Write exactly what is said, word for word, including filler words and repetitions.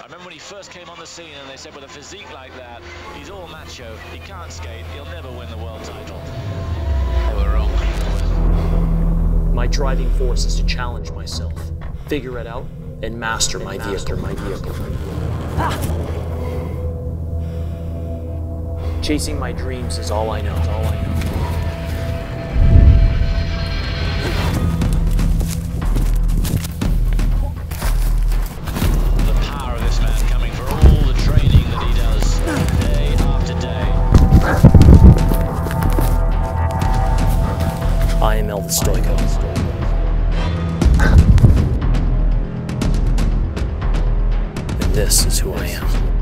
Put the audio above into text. I remember when he first came on the scene and they said with a physique like that, he's all macho, he can't skate, he'll never win the world title. They were wrong. My driving force is to challenge myself, figure it out, and master my vehicle, my vehicle. Ah! Chasing my dreams is all I know, all I know. I am Elvis Stojko. And this is who I am.